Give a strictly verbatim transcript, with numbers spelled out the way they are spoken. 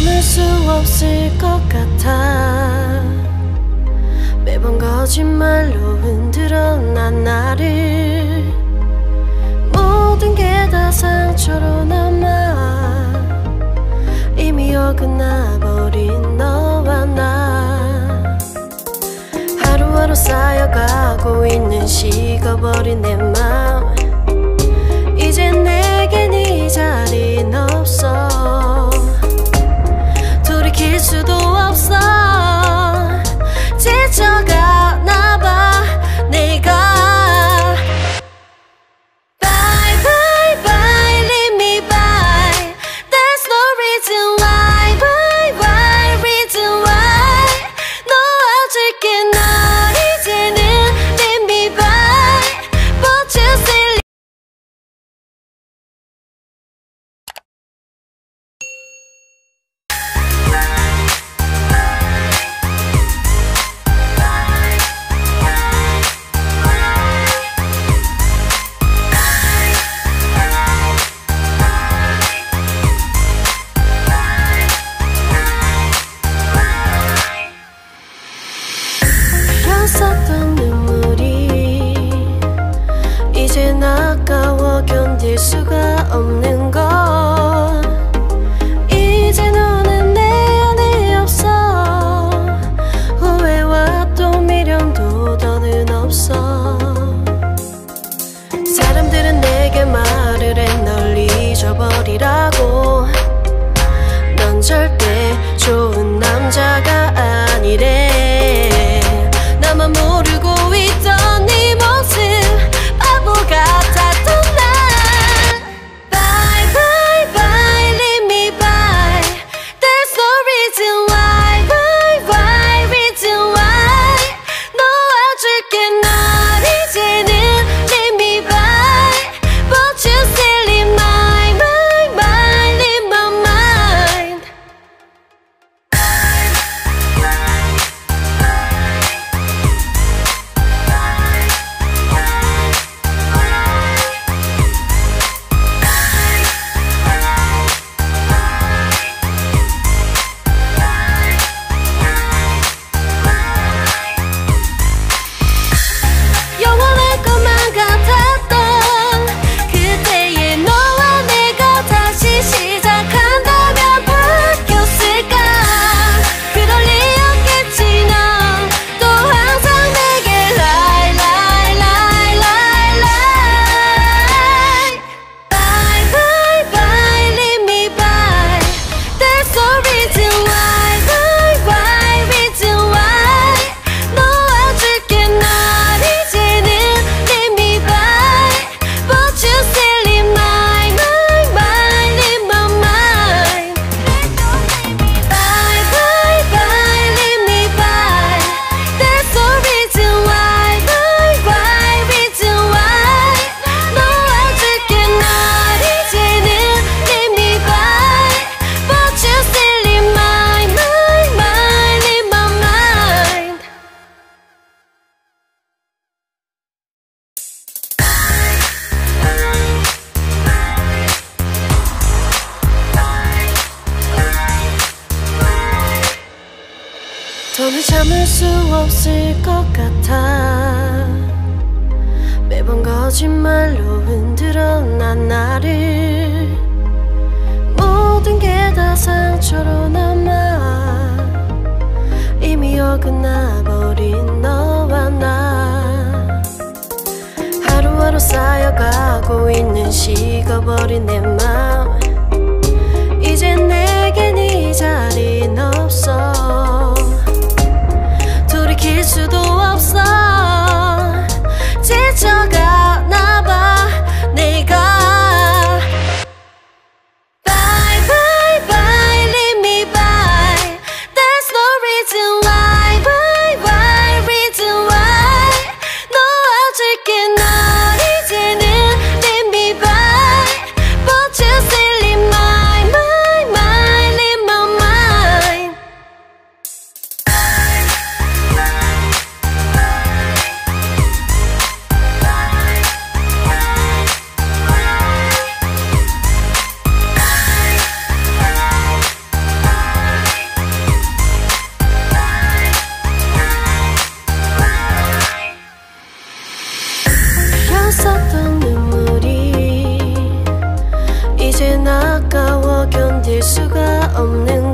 참을 수 없을 것 같아. 매번 거짓말로 흔들어 난 나를. 모든 게 다 상처로 남아. 이미 어긋나버린 너와 나. 하루하루 쌓여가고 있는 식어버린 내 맘. 이제 내겐 이 자린 없어. 돌이킬 수도 없어. 지쳐가나 봐 내가. Bye bye bye, leave me bye. There's no reason why. Bye bye, reason why. 놓아줄게 날 이제는. Leave me bye, but you say. 쏟던 눈물이 이젠 아까워 견딜 수가 없는 걸. 이제 너는 내 안에 없어. 후회와 또 미련도 더는 없어. 사람들은 내게 말을 해 널 잊어버리라고. 넌 절대 좋은 남자가 아니래. 나만 모르고 있던 네 모습 바보 같았던 날. Bye bye bye, leave me bye. There's no reason why. Bye bye, reason why. 놓아줄게 날 이제는. Leave me bye, but you still leave my mind, mind, leave my mind. 영원할 것만 같았던 그때의 너와 내가 다시 시작한다면 바뀌었을까? 그럴 리 없겠지. 넌 또 항상 내게 lie lie lie lie lie. Bye bye bye, leave me bye. There's no reason why. Bye bye, reason why. 놓아줄게 날 이제는. Leave me bye, but you still in my mind, mind, in my mind. Bye bye bye, leave me bye. There's no reason why. Bye bye, reason why. 놓아줄게 날 이제는. Leave me bye, but you still in my mind, mind, in my mind. 더는 참을 수 없을 것 같아. 매번 거짓말로 흔들어 난 나를. 모든 게 다 상처로 남아. 이미 어긋나버린 너와 나. 하루하루 쌓여가고 있는 식어버린 내 맘. 이제 내겐 이 자린 없어. 돌이킬 수도 없어. 지쳐가나 봐 내가. Bye bye bye, leave me bye. There's no reason why. Bye bye, reason why. 놓아줄게 날 이제는. Leave me bye, but you 있었던 눈물이 이젠 아까워 견딜 수가 없는